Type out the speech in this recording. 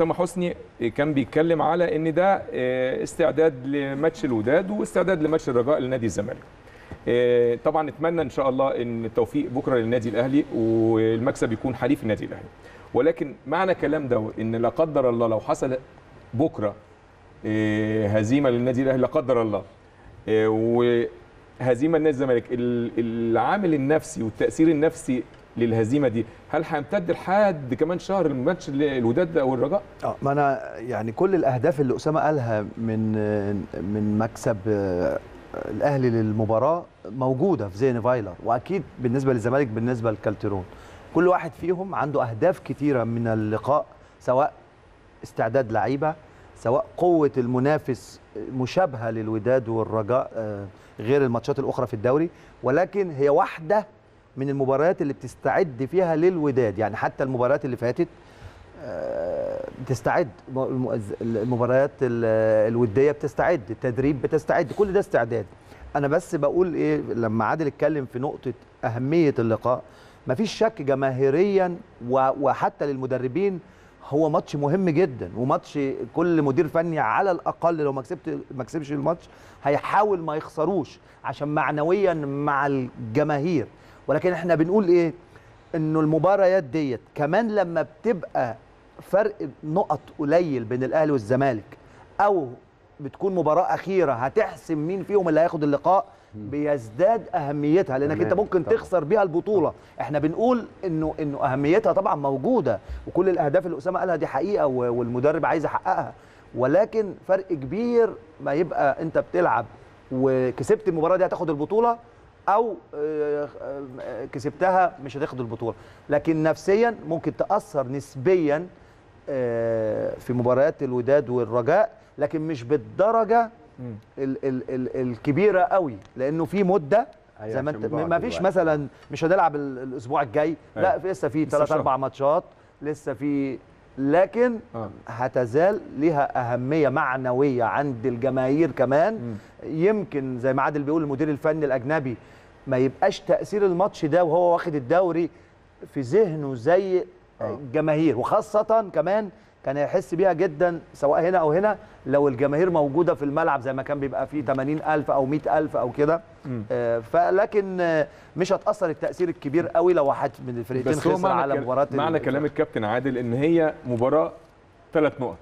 اسامه حسني كان بيتكلم على ان ده استعداد لماتش الوداد واستعداد لماتش الرجاء لنادي الزمالك. طبعا نتمنى ان شاء الله ان التوفيق بكره للنادي الاهلي والمكسب يكون حليف النادي الاهلي. ولكن معنى كلام ده ان لا قدر الله لو حصل بكره هزيمه للنادي الاهلي لا قدر الله وهزيمه لنادي الزمالك، العامل النفسي والتاثير النفسي للهزيمه دي هل هيمتد لحد كمان شهر الماتش الوداد او الرجاء؟ ما انا يعني كل الاهداف اللي اسامه قالها من مكسب الاهلي للمباراه موجوده في زين فايلر، واكيد بالنسبه للزمالك بالنسبه لكالتيرون كل واحد فيهم عنده اهداف كثيره من اللقاء، سواء استعداد لعيبه، سواء قوه المنافس مشابهه للوداد والرجاء غير الماتشات الاخرى في الدوري، ولكن هي واحده من المباريات اللي بتستعد فيها للوداد. يعني حتى المباريات اللي فاتت بتستعد، المباريات الوديه بتستعد، التدريب بتستعد، كل ده استعداد. انا بس بقول ايه لما عادل اتكلم في نقطه اهميه اللقاء، مفيش شك جماهيريا وحتى للمدربين هو ماتش مهم جدا، وماتش كل مدير فني على الاقل لو ما كسبش الماتش هيحاول ما يخسروش عشان معنويا مع الجماهير. ولكن احنا بنقول ايه؟ انه المباريات ديت كمان لما بتبقى فرق نقط قليل بين الاهلي والزمالك او بتكون مباراه اخيره هتحسم مين فيهم اللي هياخد اللقاء بيزداد اهميتها، لانك انت ممكن تخسر بيها البطوله. احنا بنقول انه اهميتها طبعا موجوده، وكل الاهداف اللي اسامه قالها دي حقيقه والمدرب عايز يحققها، ولكن فرق كبير ما يبقى انت بتلعب وكسبت المباراه دي هتاخد البطوله او كسبتها مش هتاخد البطوله، لكن نفسيا ممكن تاثر نسبيا في مباريات الوداد والرجاء، لكن مش بالدرجه الكبيره قوي، لانه في مده زي ما انت ما فيش مثلا مش هنلعب الاسبوع الجاي، لا لسه في 3-4 ماتشات لسه في، لكن هتزال لها أهمية معنوية عند الجماهير كمان. يمكن زي ما عادل بيقول المدير الفني الأجنبي ما يبقاش تأثير الماتش ده وهو واخد الدوري في ذهنه زي الجماهير، وخاصة كمان كان هيحس بيها جدا سواء هنا أو هنا لو الجماهير موجودة في الملعب زي ما كان بيبقى فيه 80,000 أو 100,000 أو كده. فلكن مش هتأثر التأثير الكبير قوي لو واحد من الفريقين خسر على مباراة. معنى كلام الكابتن عادل إن هي مباراة 3 نقط.